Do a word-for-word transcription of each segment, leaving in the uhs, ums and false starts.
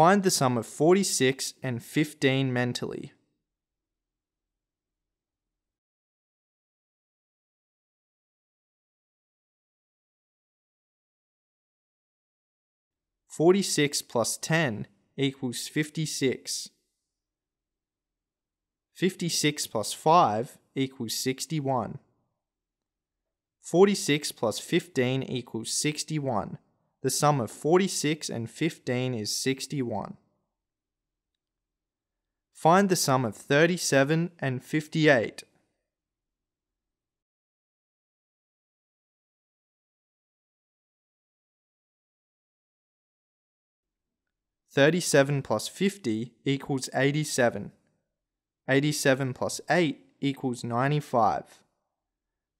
Find the sum of forty-six and fifteen mentally. forty-six plus ten equals fifty-six. fifty-six plus five equals sixty-one. forty-six plus fifteen equals sixty-one. The sum of forty-six and fifteen is sixty-one. Find the sum of thirty-seven and fifty-eight. thirty-seven plus fifty equals eighty-seven. eighty-seven plus eight equals ninety-five.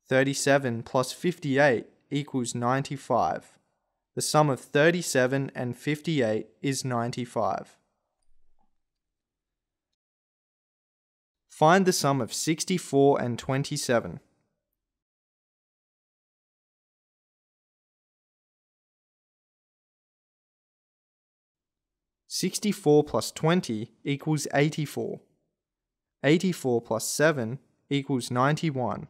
thirty-seven plus fifty-eight equals ninety-five. The sum of thirty-seven and fifty-eight is ninety-five. Find the sum of sixty-four and twenty-seven. sixty-four plus twenty equals eighty-four. eighty-four plus seven equals ninety-one.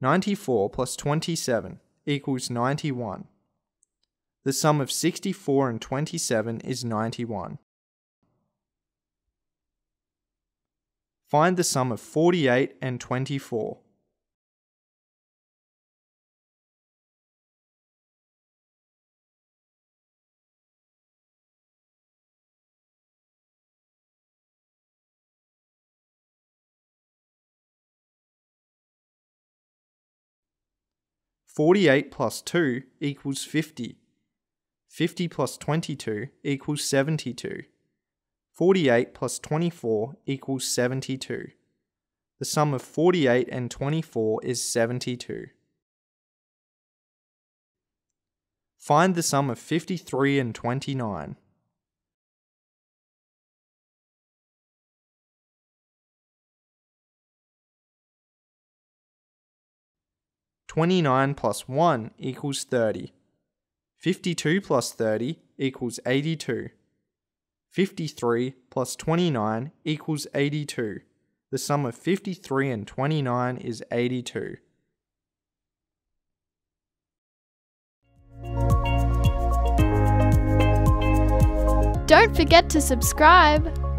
ninety-four plus twenty-seven equals ninety-one. The sum of sixty-four and twenty-seven is ninety-one. Find the sum of forty-eight and twenty-four. forty-eight plus two equals fifty. fifty plus twenty-two equals seventy-two. forty-eight plus twenty-four equals seventy-two. The sum of forty-eight and twenty-four is seventy-two. Find the sum of fifty-three and twenty-nine. twenty-nine plus one equals thirty. fifty-two plus thirty equals eighty-two. fifty-three plus twenty-nine equals eighty-two. The sum of fifty-three and twenty-nine is eighty-two. Don't forget to subscribe!